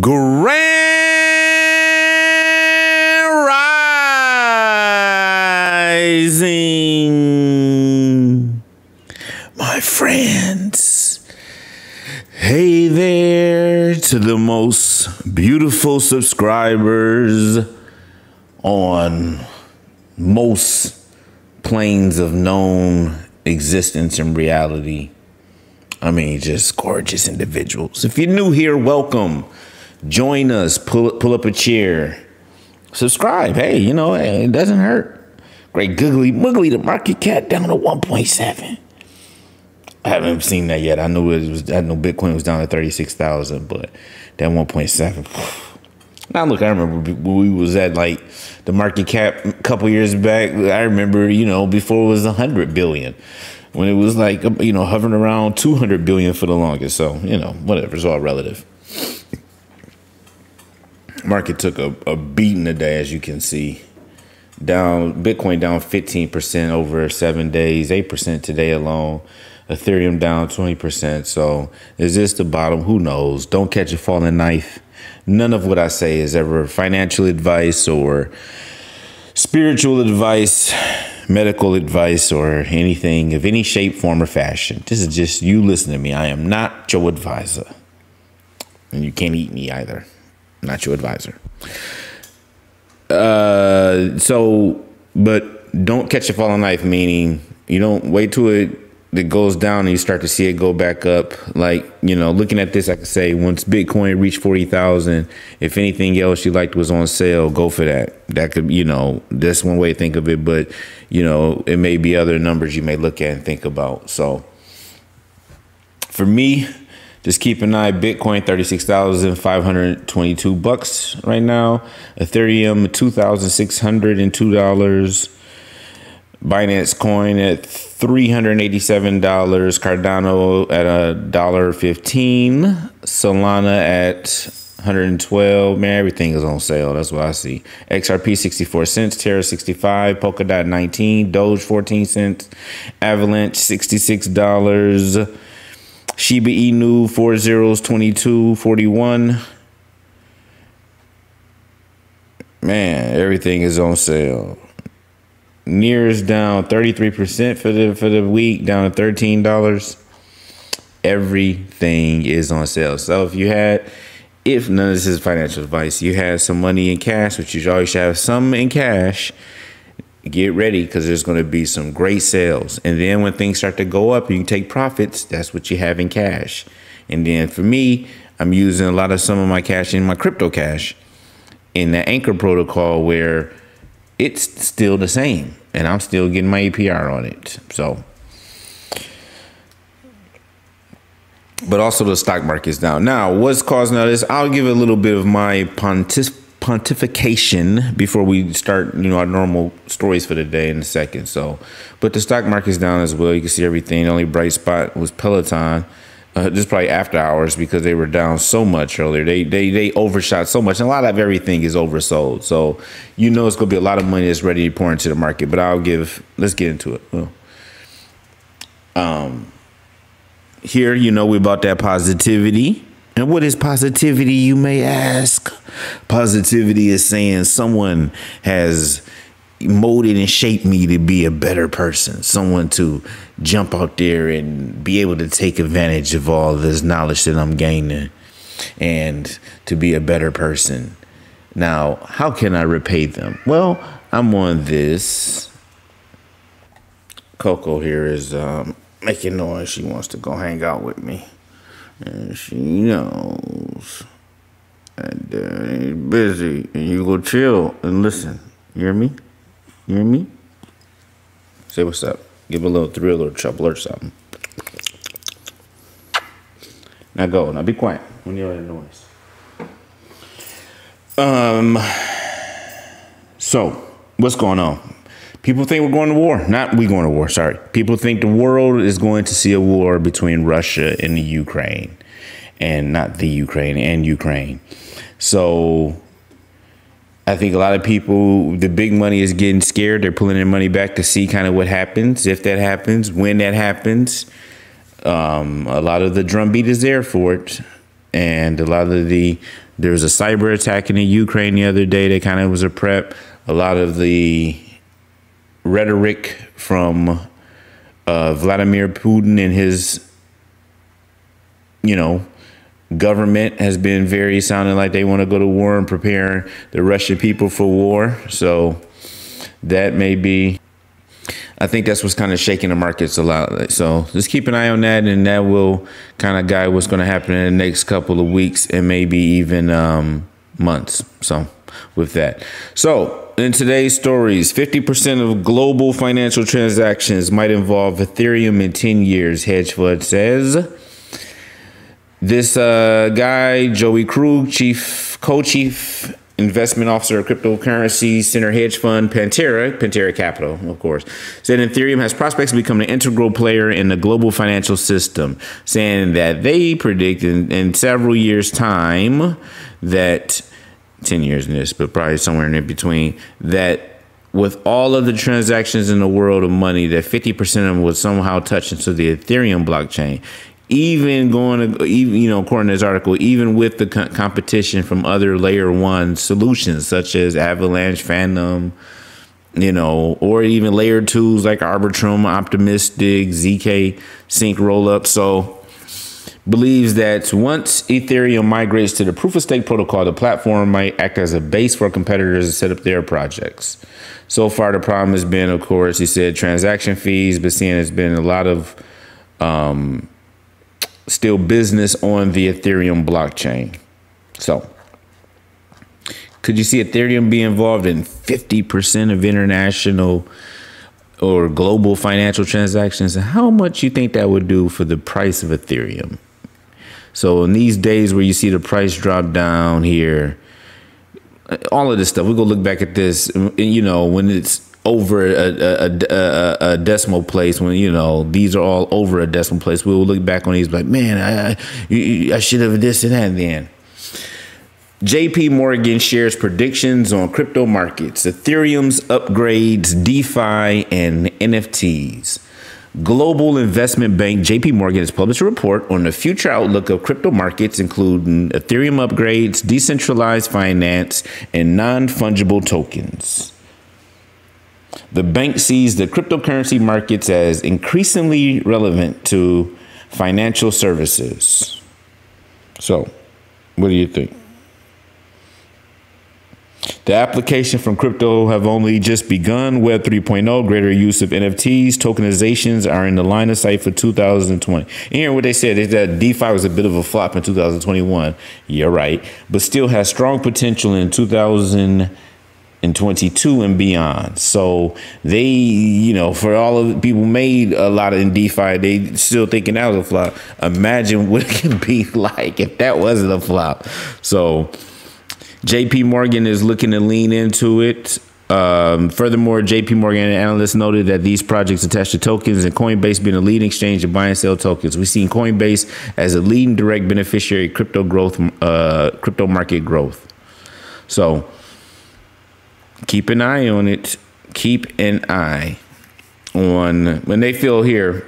Grand Rising, my friends. Hey there to the most beautiful subscribers on most planes of known existence and reality. I mean, just gorgeous individuals. If you're new here, welcome. Join us. Pull up a chair. Subscribe. Hey, you know, it doesn't hurt. Great Googly Moogly, the market cap down to 1.7. I haven't seen that yet. I knew it was. I know Bitcoin was down to 36,000, but that 1.7. Now look, I remember we was at like the market cap a couple years back. I remember, you know, before it was 100 billion. When it was like, you know, hovering around 200 billion for the longest. So, you know, whatever. It's all relative. Market took a beating today, as you can see. Down, Bitcoin down 15% over 7 days, 8% today alone. Ethereum down 20%. So is this the bottom? Who knows? Don't catch a falling knife. None of what I say is ever financial advice or spiritual advice, medical advice, or anything of any shape, form, or fashion. This is just you listen to me. I am not your advisor. And you can't eat me either. I'm not your advisor. But don't catch a falling knife, meaning you don't wait till it goes down and you start to see it go back up. Like, you know, looking at this, I could say once Bitcoin reached 40,000, if anything else you liked was on sale, go for that. That could, you know, that's one way to think of it. But, you know, it may be other numbers you may look at and think about. So for me, just keep an eye. Bitcoin, 36,522 bucks right now. Ethereum, $2,602. Binance Coin at $387, Cardano at $1.15, Solana at $112. Man, everything is on sale. That's what I see. XRP 64 cents, Terra 65, Polkadot 19, Doge 14 cents, Avalanche $66, Shiba Inu 40s 22.41. Man, everything is on sale. Near is down 33% for the week, down to $13. Everything is on sale. So if none of this is financial advice, you had some money in cash, which you always should have some in cash, get ready, because there's going to be some great sales. And then when things start to go up and you take profits, that's what you have in cash. And then for me, I'm using a lot of some of my cash in my crypto cash in the Anchor protocol, where it's still the same, and I'm still getting my APR on it. So, but also the stock market's down. Now, what's causing all this? I'll give a little bit of my pontification before we start, you know, our normal stories for the day in a second. So, but the stock market's down as well. You can see everything. The only bright spot was Peloton. This is probably after hours, because they were down so much earlier. They overshot so much. And a lot of everything is oversold. So, you know, it's going to be a lot of money that's ready to pour into the market. But let's get into it. Well, here, you know, we're about that positivity. And what is positivity, you may ask? Positivity is saying someone has molded and shaped me to be a better person, someone to jump out there and be able to take advantage of all this knowledge that I'm gaining and to be a better person. Now, how can I repay them? Well, I'm on this. Coco here is making noise. She wants to go hang out with me, and she knows that it's busy, and you go chill and listen. You hear me? You hear me? Say what's up. Give a little thrill or trouble or something. Now go. Now be quiet when you're in noise. So, what's going on? People think we're going to war. Not we going to war, sorry. People think the world is going to see a war between Russia and the Ukraine. And not the Ukraine, and Ukraine. So, I think a lot of people, the big money is getting scared. They're pulling their money back to see kind of what happens, if that happens, when that happens. A lot of the drumbeat is there for it. And a lot of there was a cyber attack in the Ukraine the other day that kind of was a prep. A lot of the rhetoric from Vladimir Putin and his, government has been very sounding like they want to go to war and preparing the Russian people for war. So that may be, I think that's what's kind of shaking the markets a lot. So just keep an eye on that, and that will kind of guide what's going to happen in the next couple of weeks and maybe even months. So with that. So in today's stories, 50% of global financial transactions might involve Ethereum in 10 years, hedge fund says. This guy, Joey Krug, co-chief investment officer of cryptocurrency center hedge fund Pantera Capital, of course, said Ethereum has prospects to become an integral player in the global financial system, saying that they predict in several years' time that 10 years in this, but probably somewhere in between, that with all of the transactions in the world of money, that 50% of them would somehow touch into the Ethereum blockchain. Even going to, according to this article, even with the competition from other layer one solutions such as Avalanche, Phantom, or even layer twos like Arbitrum, Optimistic, ZK Sync, Rollup. So believes that once Ethereum migrates to the proof of stake protocol, the platform might act as a base for competitors to set up their projects. So far, the problem has been, of course, he said, transaction fees, but seeing it's been a lot of still business on the Ethereum blockchain. So could you see Ethereum be involved in 50% of international or global financial transactions? How much you think that would do for the price of Ethereum? So in these days where you see the price drop down here, all of this stuff, we'll go look back at this, when it's over a decimal place, when these are all over a decimal place, we'll look back on these like, man, I should have this and that. And then J.P. Morgan shares predictions on crypto markets, Ethereum's upgrades, DeFi, and NFTs. Global investment bank J.P. Morgan has published a report on the future outlook of crypto markets, including Ethereum upgrades, decentralized finance, and non-fungible tokens. The bank sees the cryptocurrency markets as increasingly relevant to financial services. So, what do you think? The application from crypto have only just begun. Web 3.0, greater use of NFTs, tokenizations are in the line of sight for 2020. And hearing what they said is that DeFi was a bit of a flop in 2021. You're right, but still has strong potential in 2022 and beyond. So they, for all of the people made a lot in DeFi, they still thinking that was a flop. Imagine what it could be like if that wasn't a flop. So J.P. Morgan is looking to lean into it. Furthermore, J.P. Morgan analysts noted that these projects attached to tokens and Coinbase being a leading exchange to buy and sell tokens. We've seen Coinbase as a leading direct beneficiary of crypto market growth. So keep an eye on it. Keep an eye on when they feel here.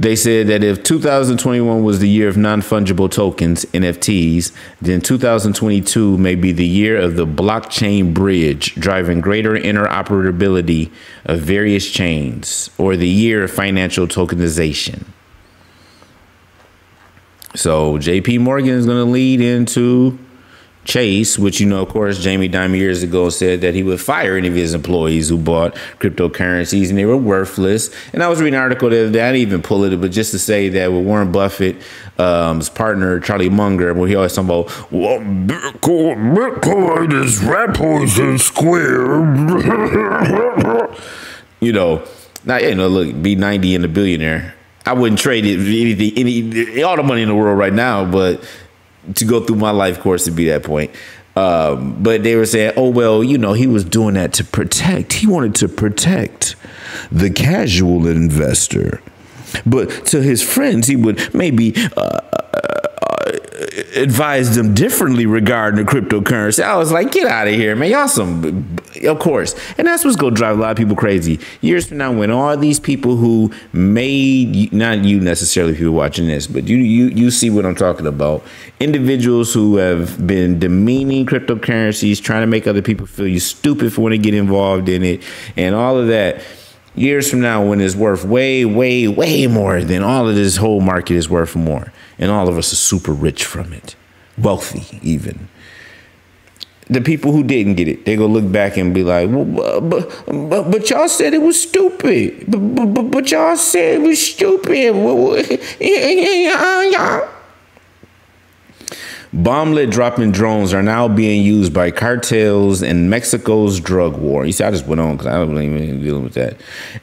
They said that if 2021 was the year of non-fungible tokens, NFTs, then 2022 may be the year of the blockchain bridge, driving greater interoperability of various chains, or the year of financial tokenization. So J.P. Morgan is going to lead into Chase, which, of course, Jamie Dimon years ago said that he would fire any of his employees who bought cryptocurrencies and they were worthless. And I was reading an article the other day, I didn't even pull it, but just to say that with Warren Buffett, his partner, Charlie Munger, where he always talking about, well, Bitcoin is rat poison square. Look, be 90 and a billionaire. I wouldn't trade it anything, all the money in the world right now, but to go through my life course to be that point. But they were saying, oh, well, he was doing that to protect. He wanted to protect the casual investor. But to his friends, he would maybe advised them differently regarding the cryptocurrency. I was like, get out of here, man. Y'all some, of course. And that's what's going to drive a lot of people crazy years from now, when all these people who made, not you necessarily if you're watching this, but you see what I'm talking about. Individuals who have been demeaning cryptocurrencies, trying to make other people feel you stupid for when they get involved in it and all of that. Years from now, when it's worth way, way, way more than all of this whole market is worth more, and all of us are super rich from it, wealthy even. The people who didn't get it, they go look back and be like, well, but y'all said it was stupid. But y'all said it was stupid. Bomblet dropping drones are now being used by cartels in Mexico's drug war. You see, I just went on because I don't even dealing with that.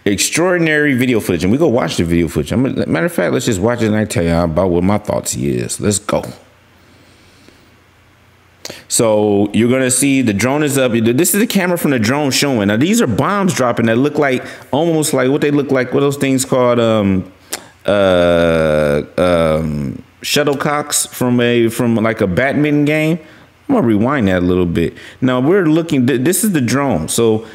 Extraordinary video footage. And we go watch the video footage. Matter of fact, let's just watch it and I tell you about what my thoughts is. Let's go. So you're going to see the drone is up. This is the camera from the drone showing. Now, these are bombs dropping that look like almost like what they look like. What are those things called? Shuttlecocks from like a badminton game. I'm gonna rewind that a little bit. Now we're looking. This is the drone. So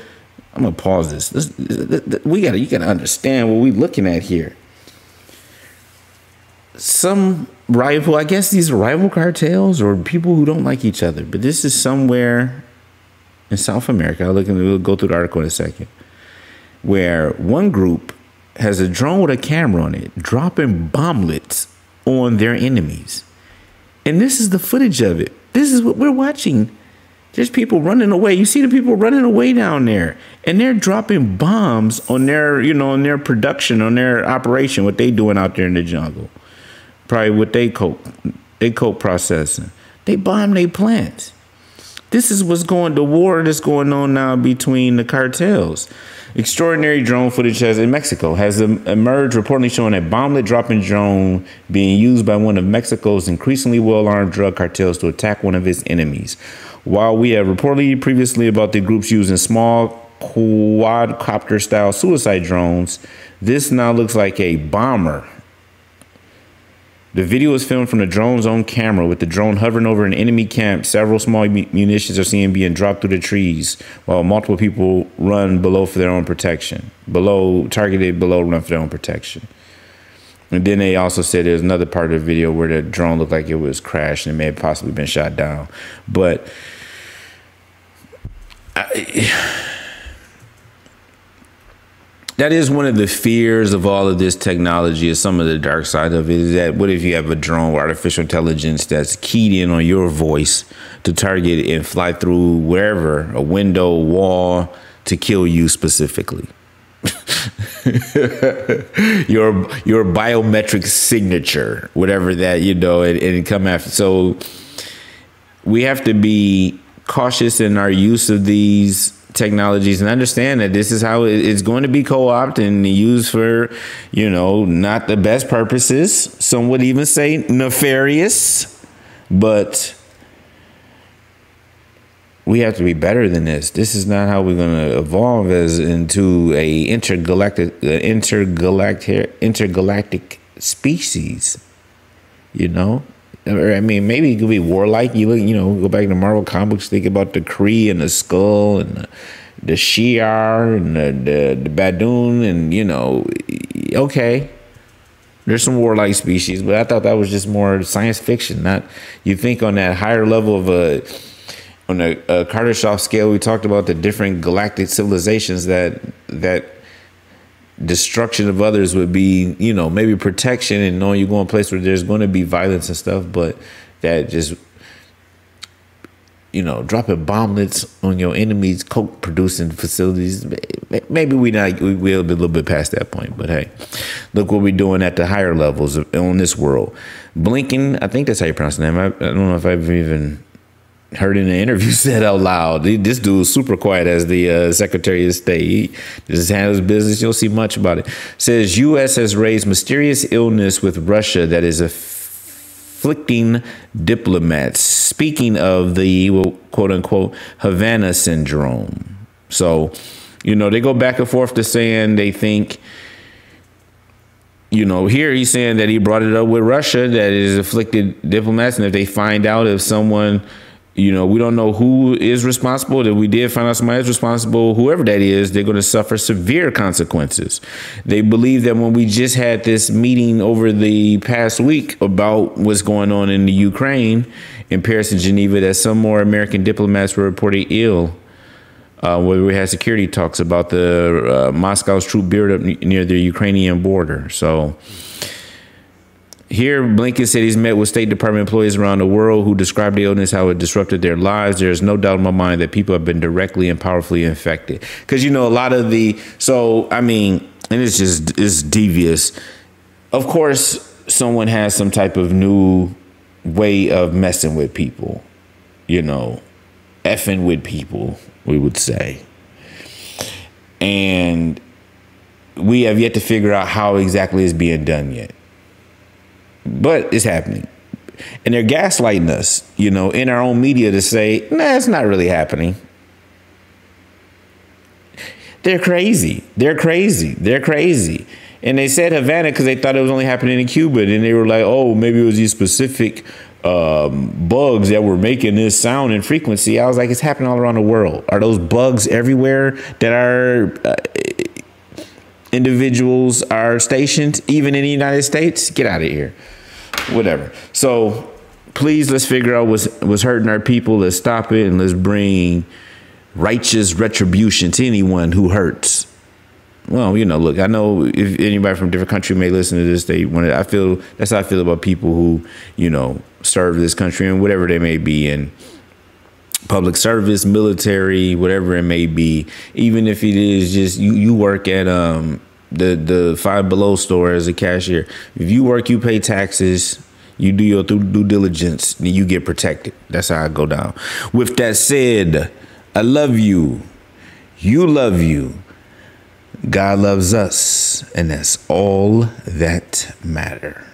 I'm gonna pause this. You gotta understand what we're looking at here. Some rival. I guess these are rival cartels or people who don't like each other. But this is somewhere in South America. We'll go through the article in a second. Where one group has a drone with a camera on it, dropping bomblets on their enemies. And this is the footage of it. This is what we're watching. There's people running away. You see the people running away down there, and they're dropping bombs on their, you know, on their production, on their operation, what they doing out there in the jungle. Probably what they coke processing. They bomb their plants. This is what's going, the war that's going on now between the cartels. Extraordinary drone footage has in Mexico has emerged, reportedly showing a bomblet dropping drone being used by one of Mexico's increasingly well-armed drug cartels to attack one of its enemies. While we have reportedly previously about the groups using small quadcopter-style suicide drones, this now looks like a bomber. The video is filmed from the drone's own camera, with the drone hovering over an enemy camp. Several small munitions are seen being dropped through the trees, while multiple people run below for their own protection. Run for their own protection. And then they also said there's another part of the video where the drone looked like it was crashed and it may have possibly been shot down. But that is one of the fears of all of this technology, is some of the dark side of it, is that what if you have a drone or artificial intelligence that's keyed in on your voice to target and fly through wherever, a window, wall, to kill you specifically. your biometric signature, whatever that, you know, and come after. So we have to be cautious in our use of these technologies and understand that this is how it's going to be co-opted and used for, you know, not the best purposes. Some would even say nefarious, but we have to be better than this. This is not how we're going to evolve as into a intergalactic species, you know. I mean, maybe it could be warlike. You look, you know, go back to Marvel comics, think about the Kree and the Skrull and the Shi'ar and the Badoon, and, you know, okay, there's some warlike species, but I thought that was just more science fiction. Not, you think on that higher level of a, on a Kardashev scale, we talked about the different galactic civilizations that destruction of others would be, you know, maybe protection and knowing you're going to a place where there's going to be violence and stuff, but that just, you know, dropping bomblets on your enemies' coke producing facilities. Maybe we'll be a little bit past that point, but hey, look what we're doing at the higher levels on this world. Blinken, I think that's how you pronounce the name. I don't know if I've even heard in the interview said out loud. This dude was super quiet as the Secretary of State. He just handles his business. You don't see much about it. Says U.S. has raised mysterious illness with Russia that is afflicting diplomats. Speaking of the, well, quote unquote, Havana syndrome. So, you know, they go back and forth to saying they think you know, here he's saying that he brought it up with Russia, that it is afflicted diplomats, and if they find out if someone, you know, we don't know who is responsible, that we did find out somebody is responsible, whoever that is, they're going to suffer severe consequences. They believe that when we just had this meeting over the past week about what's going on in the Ukraine, in Paris and Geneva, that some more American diplomats were reported ill. Where we had security talks about the Moscow's troop buildup near the Ukrainian border. So here, Blinken said he's met with State Department employees around the world who described the illness, how it disrupted their lives. There is no doubt in my mind that people have been directly and powerfully infected. Because, you know, a lot of the, so, I mean, and it's just, it's devious. Of course, someone has some type of new way of messing with people, you know, effing with people, we would say. And we have yet to figure out how exactly it's being done yet. But it's happening. And they're gaslighting us, you know, in our own media to say, nah, it's not really happening. They're crazy. They're crazy. They're crazy. And they said Havana because they thought it was only happening in Cuba. And then they were like, oh, maybe it was these specific bugs that were making this sound and frequency. I was like, it's happening all around the world. Are those bugs everywhere that our individuals are stationed, even in the United States? Get out of here. Whatever. So please, let's figure out what's hurting our people. Let's stop it and let's bring righteous retribution to anyone who hurts. Well, you know, look, I know if anybody from a different country may listen to this, they want to, I feel that's how I feel about people who, you know, serve this country and whatever they may be in public service, military, whatever it may be. Even if it is just you work at the Five Below store as a cashier. If you work, you pay taxes, you do your due diligence, then you get protected. That's how I go down. With that said, I love you. You love you. God loves us, and that's all that matters.